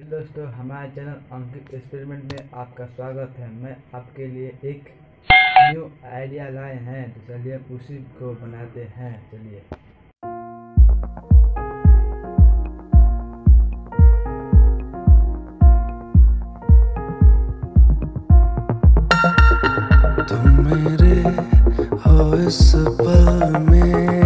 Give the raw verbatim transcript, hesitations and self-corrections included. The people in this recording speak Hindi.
हेलो दोस्तों, हमारे चैनल अंकित एक्सपेरिमेंट में आपका स्वागत है। मैं आपके लिए एक न्यू आइडिया लाए हैं, तो चलिए उसी को बनाते हैं। चलिए तुम मेरे हो इस पल में।